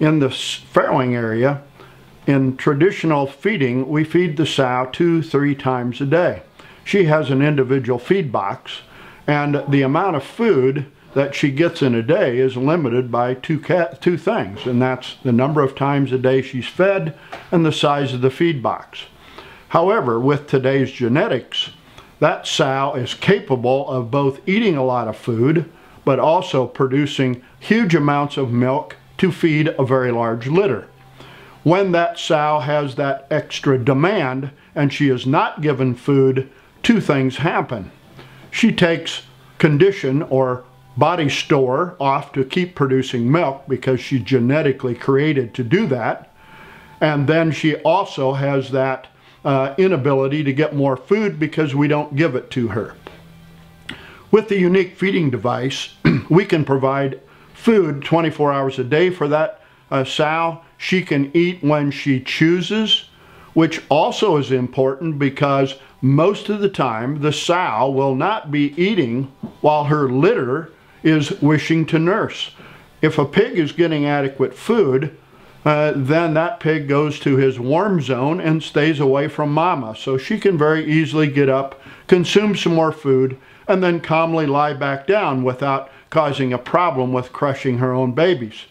In the farrowing area, in traditional feeding, we feed the sow 2-3 times a day. She has an individual feed box, and the amount of food that she gets in a day is limited by two things, and that's the number of times a day she's fed and the size of the feed box. However, with today's genetics, that sow is capable of both eating a lot of food, but also producing huge amounts of milk to feed a very large litter. When that sow has that extra demand and she is not given food, two things happen. She takes condition or body store off to keep producing milk because she's genetically created to do that, and then she also has that inability to get more food because we don't give it to her. With the unique feeding device, we can provide food 24 hours a day for that sow. She can eat when she chooses, which also is important because most of the time the sow will not be eating while her litter is wishing to nurse. If a pig is getting adequate food, then that pig goes to his warm zone and stays away from mama. So she can very easily get up, consume some more food, and then calmly lie back down without causing a problem with crushing her own babies.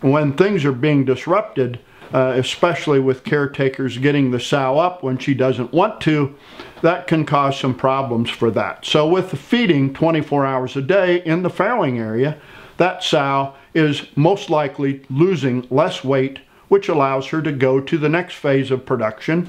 When things are being disrupted, especially with caretakers getting the sow up when she doesn't want to, that can cause some problems for that. So with the feeding 24 hours a day in the farrowing area, that sow is most likely losing less weight, which allows her to go to the next phase of production.